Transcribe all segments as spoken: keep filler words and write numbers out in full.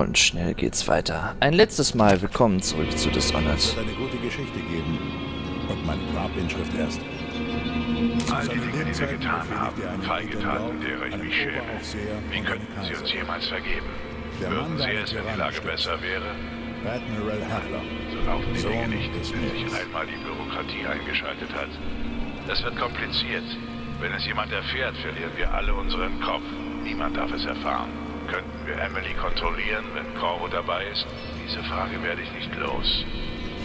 Und schnell geht's weiter. Ein letztes Mal willkommen zurück zu Dishonored. Es wird eine gute Geschichte geben. Und meine Grabinschrift erst. All die Dinge, die wir getan haben, Freigetaten, derer ich mich schäme. Wie könnten sie uns jemals vergeben? Würden sie es, wenn die Lage besser wäre? So laufen die Dinge nicht, wenn sich einmal die Bürokratie eingeschaltet hat. Das wird kompliziert. Wenn es jemand erfährt, verlieren wir alle unseren Kopf. Niemand darf es erfahren. Könnten wir Emily kontrollieren, wenn Corvo dabei ist? Diese Frage werde ich nicht los.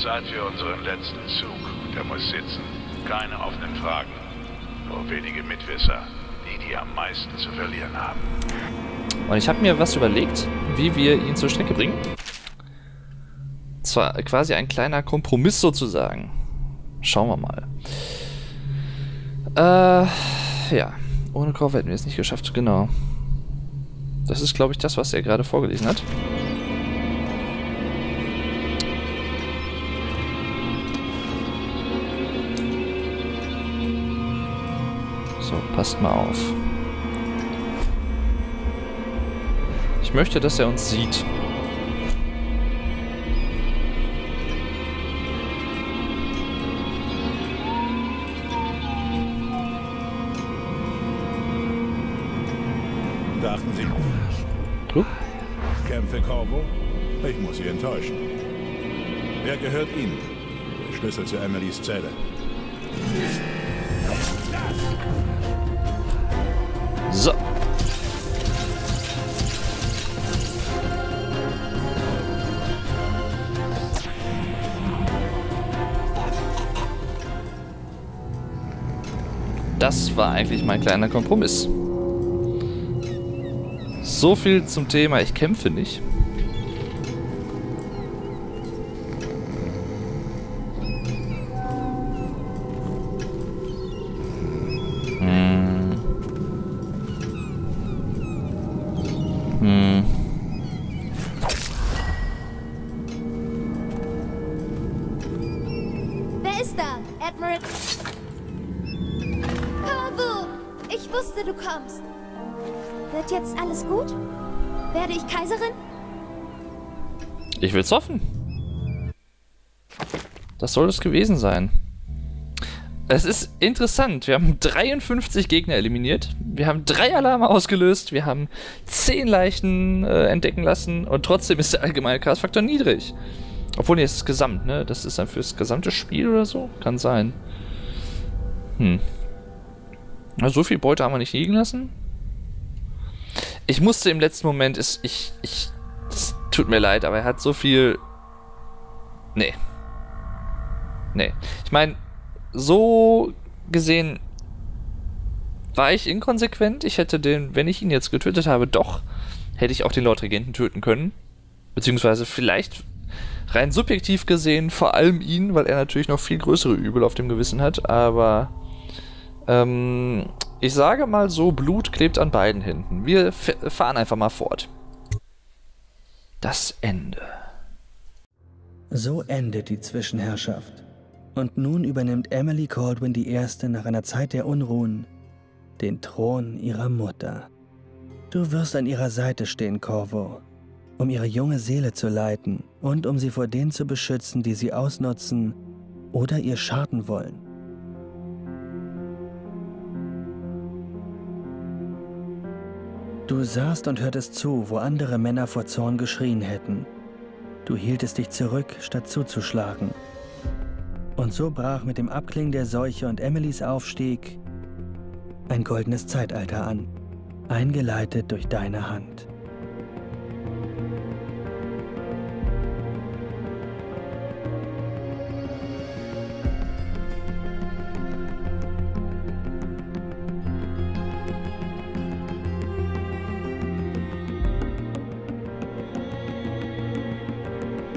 Zeit für unseren letzten Zug. Der muss sitzen. Keine offenen Fragen. Nur wenige Mitwisser. Die, die am meisten zu verlieren haben. Und ich habe mir was überlegt, wie wir ihn zur Strecke bringen. Zwar quasi ein kleiner Kompromiss sozusagen. Schauen wir mal. Äh, ja. Ohne Corvo hätten wir es nicht geschafft, genau. Das ist, glaube ich, das, was er gerade vorgelesen hat. So, passt mal auf. Ich möchte, dass er uns sieht. Dachten Sie. Du? Kämpfe Corvo? Ich muss Sie enttäuschen. Wer gehört Ihnen? Der Schlüssel zu Emilys Zelle. So. Das war eigentlich mein kleiner Kompromiss. So viel zum Thema, ich kämpfe nicht. Hm. Hm. Wer ist da, Admiral? Corvo, ich wusste, du kommst. Wird jetzt alles gut? Werde ich Kaiserin? Ich will's hoffen. Das soll es gewesen sein. Es ist interessant. Wir haben dreiundfünfzig Gegner eliminiert. Wir haben drei Alarme ausgelöst. Wir haben zehn Leichen äh, entdecken lassen. Und trotzdem ist der allgemeine Chaosfaktor niedrig. Obwohl, jetzt ist Gesamt, ne? Das ist dann fürs gesamte Spiel oder so? Kann sein. Hm. Na, so viel Beute haben wir nicht liegen lassen. Ich musste im letzten Moment, ist, ich, ich, es tut mir leid, aber er hat so viel, nee, nee, ich meine, so gesehen war ich inkonsequent, ich hätte den, wenn ich ihn jetzt getötet habe, doch, hätte ich auch den Lord Regenten töten können, beziehungsweise vielleicht rein subjektiv gesehen, vor allem ihn, weil er natürlich noch viel größere Übel auf dem Gewissen hat, aber, ähm, ich sage mal so, Blut klebt an beiden Händen. Wir fahren einfach mal fort. Das Ende. So endet die Zwischenherrschaft. Und nun übernimmt Emily Kaldwin die Erste nach einer Zeit der Unruhen den Thron ihrer Mutter. Du wirst an ihrer Seite stehen, Corvo, um ihre junge Seele zu leiten und um sie vor denen zu beschützen, die sie ausnutzen oder ihr schaden wollen. Du sahst und hörtest zu, wo andere Männer vor Zorn geschrien hätten. Du hieltest dich zurück, statt zuzuschlagen. Und so brach mit dem Abklingen der Seuche und Emilys Aufstieg ein goldenes Zeitalter an, eingeleitet durch deine Hand.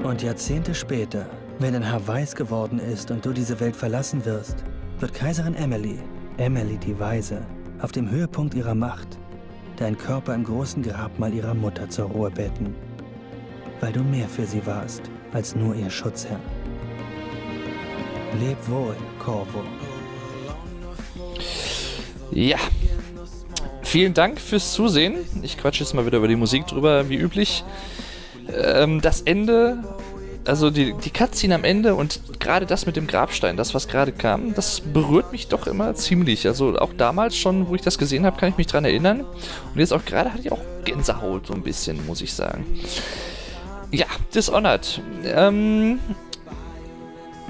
Und Jahrzehnte später, wenn dein Haar weiß geworden ist und du diese Welt verlassen wirst, wird Kaiserin Emily, Emily die Weise, auf dem Höhepunkt ihrer Macht, deinen Körper im großen Grabmal ihrer Mutter zur Ruhe betten, weil du mehr für sie warst als nur ihr Schutzherr. Leb wohl, Corvo. Ja. Vielen Dank fürs Zusehen. Ich quatsche jetzt mal wieder über die Musik drüber, wie üblich. ähm, das Ende, also die, die Cutscene am Ende und gerade das mit dem Grabstein, das was gerade kam, das berührt mich doch immer ziemlich. Also auch damals schon, wo ich das gesehen habe, kann ich mich dran erinnern. Und jetzt auch gerade hatte ich auch Gänsehaut so ein bisschen, muss ich sagen. Ja, Dishonored. Ähm,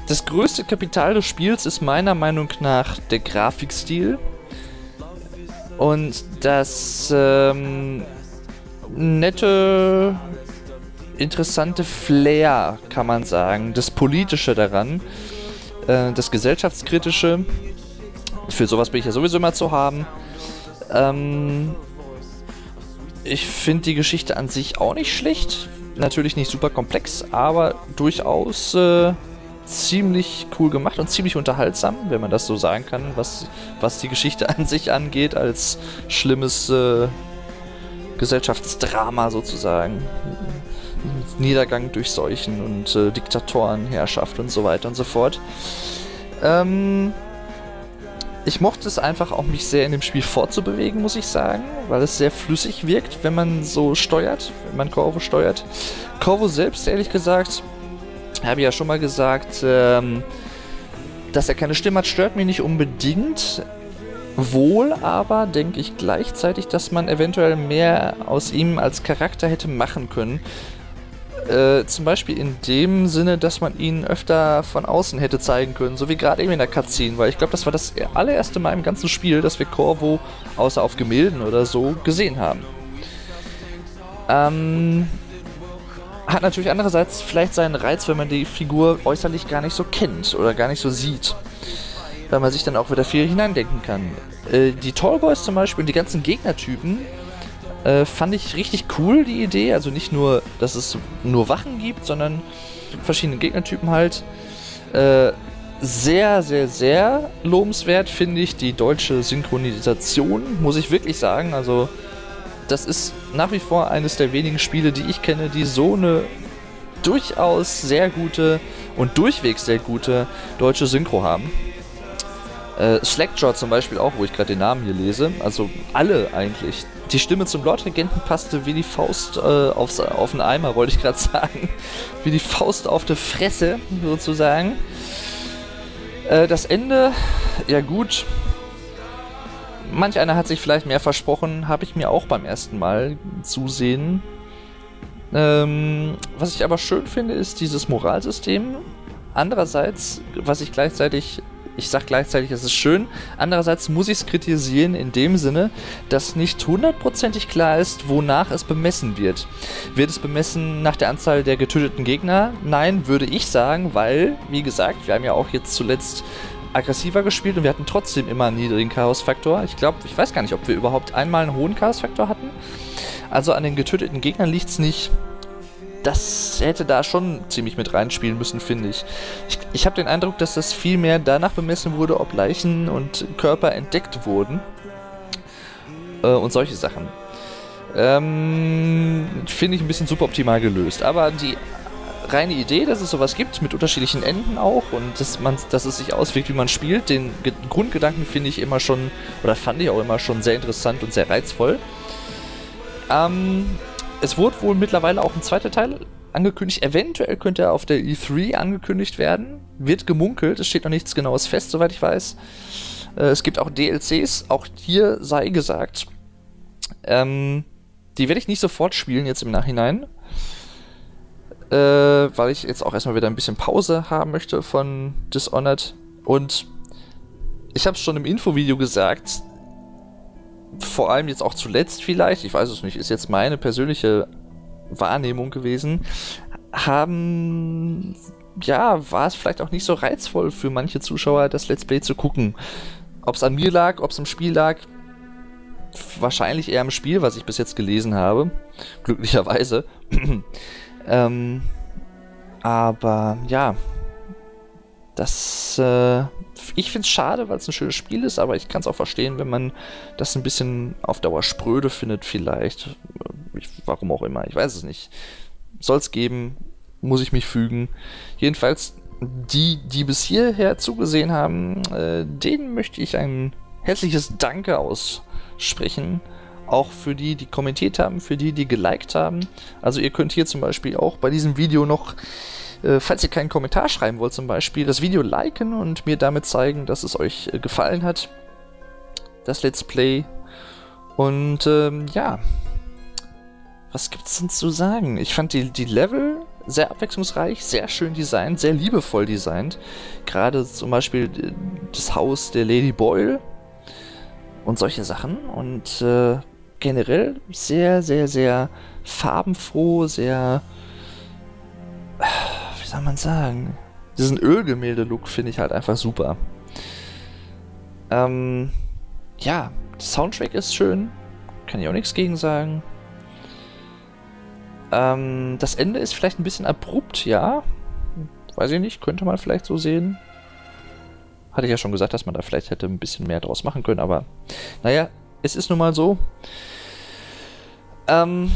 das größte Kapital des Spiels ist meiner Meinung nach der Grafikstil. Und das ähm, nette, interessante Flair, kann man sagen, das Politische daran, äh, das Gesellschaftskritische, für sowas bin ich ja sowieso immer zu haben. Ähm, ich finde die Geschichte an sich auch nicht schlecht, natürlich nicht super komplex, aber durchaus äh, ziemlich cool gemacht und ziemlich unterhaltsam, wenn man das so sagen kann, was, was die Geschichte an sich angeht, als schlimmes äh, Gesellschaftsdrama sozusagen. Niedergang durch Seuchen und äh, Diktatorenherrschaft und so weiter und so fort. Ähm, ich mochte es einfach auch, mich sehr in dem Spiel fortzubewegen, muss ich sagen, weil es sehr flüssig wirkt, wenn man so steuert, wenn man Corvo steuert. Corvo selbst, ehrlich gesagt, habe ich ja schon mal gesagt, ähm, dass er keine Stimme hat, stört mich nicht unbedingt. Wohl aber denke ich gleichzeitig, dass man eventuell mehr aus ihm als Charakter hätte machen können. Äh, zum Beispiel in dem Sinne, dass man ihn öfter von außen hätte zeigen können, so wie gerade eben in der Cutscene, weil ich glaube, das war das allererste Mal im ganzen Spiel, dass wir Corvo außer auf Gemälden oder so gesehen haben. Ähm, hat natürlich andererseits vielleicht seinen Reiz, wenn man die Figur äußerlich gar nicht so kennt oder gar nicht so sieht, weil man sich dann auch wieder viel hineindenken kann. Äh, die Tallboys zum Beispiel und die ganzen Gegnertypen äh, fand ich richtig cool, die Idee. Also nicht nur, dass es nur Wachen gibt, sondern verschiedene Gegnertypen halt. Äh, sehr, sehr, sehr lobenswert finde ich die deutsche Synchronisation, muss ich wirklich sagen. Also das ist nach wie vor eines der wenigen Spiele, die ich kenne, die so eine durchaus sehr gute und durchwegs sehr gute deutsche Synchro haben. Uh, Slackjaw zum Beispiel auch, wo ich gerade den Namen hier lese, also alle eigentlich. Die Stimme zum Lord Regenten passte wie die Faust äh, aufs, auf den Eimer, wollte ich gerade sagen. Wie die Faust auf die Fresse, sozusagen. Uh, das Ende, ja gut. Manch einer hat sich vielleicht mehr versprochen, habe ich mir auch beim ersten Mal zusehen. Ähm, was ich aber schön finde, ist dieses Moralsystem. Andererseits, was ich gleichzeitig... Ich sage gleichzeitig, es ist schön. Andererseits muss ich es kritisieren in dem Sinne, dass nicht hundertprozentig klar ist, wonach es bemessen wird. Wird es bemessen nach der Anzahl der getöteten Gegner? Nein, würde ich sagen, weil, wie gesagt, wir haben ja auch jetzt zuletzt aggressiver gespielt und wir hatten trotzdem immer einen niedrigen Chaosfaktor. Ich glaube, ich weiß gar nicht, ob wir überhaupt einmal einen hohen Chaosfaktor hatten. Also an den getöteten Gegnern liegt es nicht. Das hätte da schon ziemlich mit reinspielen müssen, finde ich. Ich, ich habe den Eindruck, dass das viel mehr danach bemessen wurde, ob Leichen und Körper entdeckt wurden. Äh, und solche Sachen. Ähm, finde ich ein bisschen suboptimal gelöst. Aber die reine Idee, dass es sowas gibt, mit unterschiedlichen Enden auch, und dass, man, dass es sich auswirkt, wie man spielt, den Ge- Grundgedanken finde ich immer schon, oder fand ich auch immer schon sehr interessant und sehr reizvoll. Ähm... Es wurde wohl mittlerweile auch ein zweiter Teil angekündigt. Eventuell könnte er auf der E drei angekündigt werden. Wird gemunkelt. Es steht noch nichts Genaues fest, soweit ich weiß. Äh, es gibt auch D L Cs. Auch hier sei gesagt, ähm, die werde ich nicht sofort spielen jetzt im Nachhinein. Äh, weil ich jetzt auch erstmal wieder ein bisschen Pause haben möchte von Dishonored. Und ich habe es schon im Infovideo gesagt, vor allem jetzt auch zuletzt vielleicht, ich weiß es nicht, ist jetzt meine persönliche Wahrnehmung gewesen, haben, ja, war es vielleicht auch nicht so reizvoll für manche Zuschauer, das Let's Play zu gucken. Ob es an mir lag, ob es im Spiel lag, wahrscheinlich eher im Spiel, was ich bis jetzt gelesen habe, glücklicherweise. ähm, aber, ja, das, äh, ich finde es schade, weil es ein schönes Spiel ist, aber ich kann es auch verstehen, wenn man das ein bisschen auf Dauer spröde findet vielleicht. Ich, warum auch immer, ich weiß es nicht. Soll es geben, muss ich mich fügen. Jedenfalls, die, die bis hierher zugesehen haben, äh, denen möchte ich ein herzliches Danke aussprechen. auch für die, die kommentiert haben, für die, die geliked haben. Also ihr könnt hier zum Beispiel auch bei diesem Video noch, äh, falls ihr keinen Kommentar schreiben wollt zum Beispiel, das Video liken und mir damit zeigen, dass es euch äh, gefallen hat, das Let's Play. Und ähm, ja, was gibt's denn zu sagen? Ich fand die, die Level sehr abwechslungsreich, sehr schön designt, sehr liebevoll designt. Gerade zum Beispiel das Haus der Lady Boyle und solche Sachen. Und äh, generell sehr, sehr, sehr farbenfroh, sehr, wie soll man sagen, diesen Ölgemälde-Look finde ich halt einfach super. Ähm, ja, der Soundtrack ist schön, kann ich auch nichts gegen sagen. Ähm, das Ende ist vielleicht ein bisschen abrupt, ja. Weiß ich nicht, könnte man vielleicht so sehen. Hatte ich ja schon gesagt, dass man da vielleicht hätte ein bisschen mehr draus machen können, aber naja, es ist nun mal so. Ähm.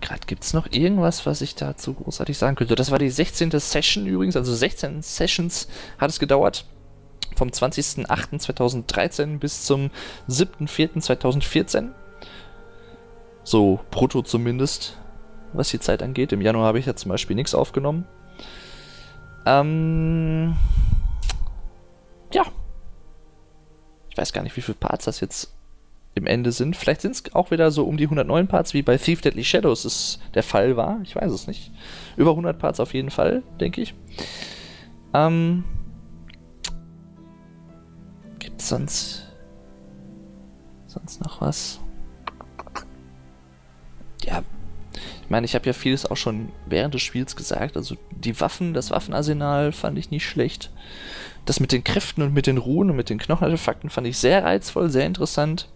Gerade, gibt es noch irgendwas, was ich dazu großartig sagen könnte? Das war die sechzehnte Session übrigens, also sechzehn Sessions hat es gedauert. Vom zwanzigsten achten zweitausenddreizehn bis zum siebten vierten zweitausendvierzehn. So brutto zumindest, was die Zeit angeht. Im Januar habe ich ja zum Beispiel nichts aufgenommen. Ähm, ja. Ich weiß gar nicht, wie viele Parts das jetzt im Ende sind. Vielleicht sind es auch wieder so um die hundertneun Parts, wie bei Thief Deadly Shadows es der Fall war. Ich weiß es nicht. Über hundert Parts auf jeden Fall, denke ich. Ähm, gibt's sonst sonst noch was? Ja. Ich meine, ich habe ja vieles auch schon während des Spiels gesagt. Also die Waffen, das Waffenarsenal fand ich nicht schlecht. Das mit den Kräften und mit den Ruhen und mit den Knochenartefakten fand ich sehr reizvoll, sehr interessant.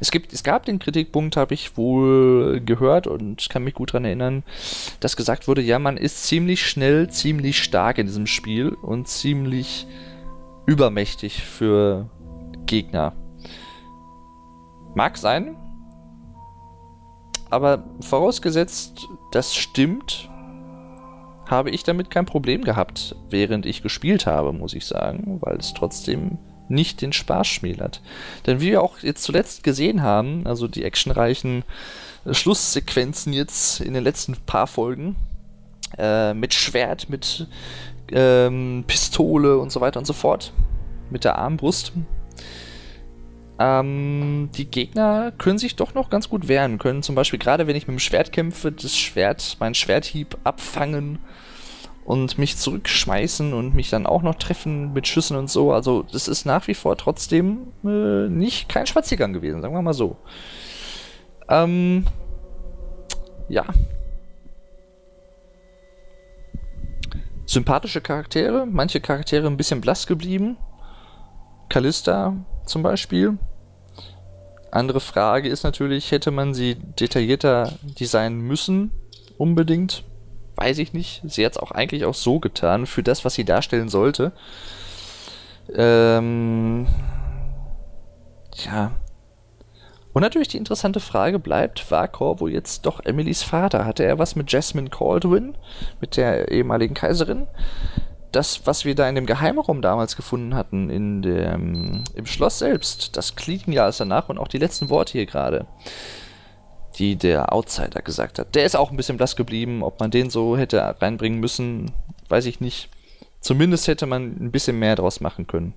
Es gibt, es gab den Kritikpunkt, habe ich wohl gehört und kann mich gut daran erinnern, dass gesagt wurde, ja, man ist ziemlich schnell, ziemlich stark in diesem Spiel und ziemlich übermächtig für Gegner. Mag sein. Aber vorausgesetzt, das stimmt, habe ich damit kein Problem gehabt, während ich gespielt habe, muss ich sagen, weil es trotzdem nicht den Spaß schmälert. Denn wie wir auch jetzt zuletzt gesehen haben, also die actionreichen Schlusssequenzen jetzt in den letzten paar Folgen, äh, mit Schwert, mit ähm, Pistole und so weiter und so fort, mit der Armbrust, Ähm, die Gegner können sich doch noch ganz gut wehren, können zum Beispiel, gerade wenn ich mit dem Schwert kämpfe, das Schwert, meinen Schwerthieb abfangen und mich zurückschmeißen und mich dann auch noch treffen mit Schüssen und so. Also das ist nach wie vor trotzdem äh, nicht kein Spaziergang gewesen, sagen wir mal so. Ähm, ja. Sympathische Charaktere, manche Charaktere ein bisschen blass geblieben. Callista zum Beispiel. Andere Frage ist natürlich, hätte man sie detaillierter designen müssen? Unbedingt. Weiß ich nicht. Sie hat es auch eigentlich auch so getan, für das, was sie darstellen sollte. Ähm, ja. Und natürlich die interessante Frage bleibt, war Corvo jetzt doch Emilys Vater? Hatte er was mit Jasmine Kaldwin, mit der ehemaligen Kaiserin? Das, was wir da in dem Geheimraum damals gefunden hatten, in dem, im Schloss selbst, das klingen ja alles danach und auch die letzten Worte hier gerade, die der Outsider gesagt hat. Der ist auch ein bisschen blass geblieben, ob man den so hätte reinbringen müssen, weiß ich nicht. Zumindest hätte man ein bisschen mehr draus machen können.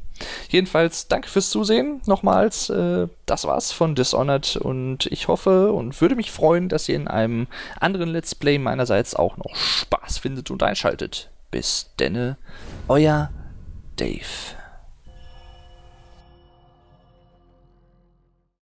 Jedenfalls, danke fürs Zusehen nochmals. Äh, das war's von Dishonored und ich hoffe und würde mich freuen, dass ihr in einem anderen Let's Play meinerseits auch noch Spaß findet und einschaltet. Bis denne, euer Dave.